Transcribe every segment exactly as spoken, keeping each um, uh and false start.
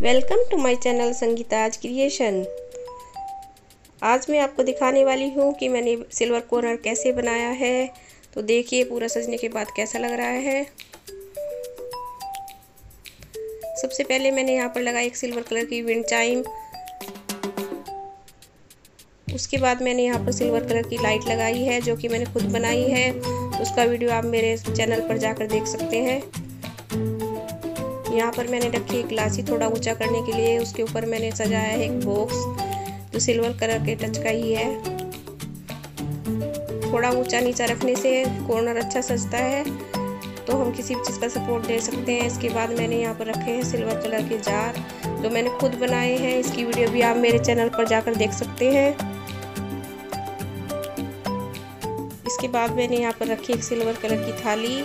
Welcome to my channel Sangeeta's creation. आज मैं आपको दिखाने वाली हूँ कि मैंने सिल्वर कॉर्नर कैसे बनाया है। तो देखिए पूरा सजने के बाद कैसा लग रहा है। सबसे पहले मैंने यहाँ पर लगाई एक सिल्वर कलर की विंड चाइम। उसके बाद मैंने यहाँ पर सिल्वर कलर की लाइट लगाई है जो कि मैंने खुद बनाई है। उसका वीडियो आप मेरे चैनल पर जाकर देख सकते हैं। यहाँ पर मैंने रखी एक लासी थोड़ा ऊंचा करने के लिए। उसके ऊपर मैंने सजाया है एक बॉक्स जो सिल्वर कलर के टच का ही है। थोड़ा ऊंचा नीचा रखने से कॉर्नर अच्छा सजता है, तो हम किसी भी चीज़ का सपोर्ट दे सकते हैं। इसके बाद मैंने यहाँ पर रखे हैं सिल्वर कलर के जार जो मैंने खुद बनाए हैं। इसकी वीडियो भी आप मेरे चैनल पर जाकर देख सकते हैं। इसके बाद मैंने यहाँ पर रखी एक सिल्वर कलर की थाली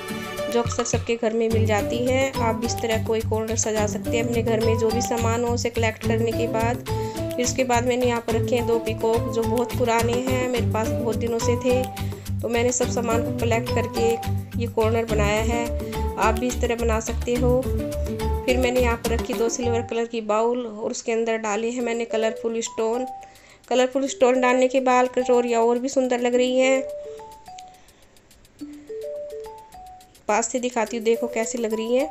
जो अक्सर सबके घर में मिल जाती है। आप भी इस तरह कोई कॉर्नर सजा सकते हैं अपने घर में जो भी सामान हो उसे कलेक्ट करने के बाद। फिर उसके बाद मैंने यहाँ पर रखे हैं दो पीकॉक जो बहुत पुराने हैं, मेरे पास बहुत दिनों से थे। तो मैंने सब सामान को कलेक्ट करके ये कॉर्नर बनाया है। आप भी इस तरह बना सकते हो। फिर मैंने यहाँ पर रखी दो सिल्वर कलर की बाउल और उसके अंदर डाले हैं मैंने कलरफुल स्टोन। कलरफुल स्टोन डालने के बाद कटोरियाँ और भी सुंदर लग रही हैं। पास से दिखाती हूँ, देखो कैसी लग रही है।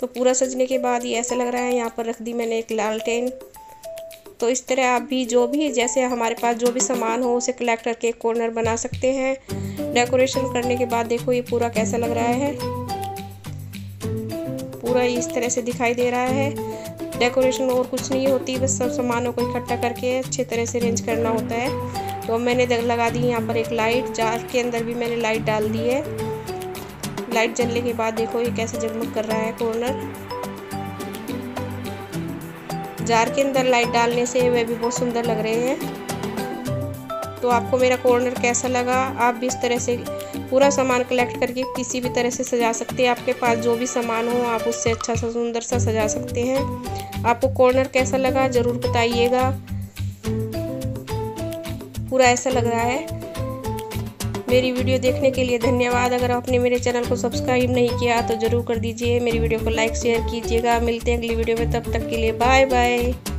तो पूरा सजने के बाद ये ऐसा लग रहा है। यहाँ पर रख दी मैंने एक लालटेन। तो इस तरह आप भी जो भी जैसे हमारे पास जो भी सामान हो उसे कलेक्ट करके एक कॉर्नर बना सकते हैं। डेकोरेशन करने के बाद देखो ये पूरा कैसा लग रहा है। पूरा इस तरह से दिखाई दे रहा है। डेकोरेशन और कुछ नहीं होती, बस सब सामानों को इकट्ठा करके अच्छे तरह से अरेंज करना होता है। तो मैंने लगा दी यहाँ पर एक लाइट। जार के अंदर भी मैंने लाइट डाल दी है। लाइट जलने के बाद देखो ये कैसे जगमग कर रहा है कॉर्नर। जार के अंदर लाइट डालने से वे भी बहुत सुंदर लग रहे हैं। तो आपको मेरा कॉर्नर कैसा लगा? आप भी इस तरह से पूरा सामान कलेक्ट करके किसी भी तरह से सजा सकते हैं। आपके पास जो भी सामान हो आप उससे अच्छा सा सुंदर सा सजा सकते हैं। आपको कॉर्नर कैसा लगा ज़रूर बताइएगा। पूरा ऐसा लग रहा है। मेरी वीडियो देखने के लिए धन्यवाद। अगर आपने मेरे चैनल को सब्सक्राइब नहीं किया तो ज़रूर कर दीजिए। मेरी वीडियो को लाइक शेयर कीजिएगा। मिलते हैं अगली वीडियो में, तब तक के लिए बाय बाय।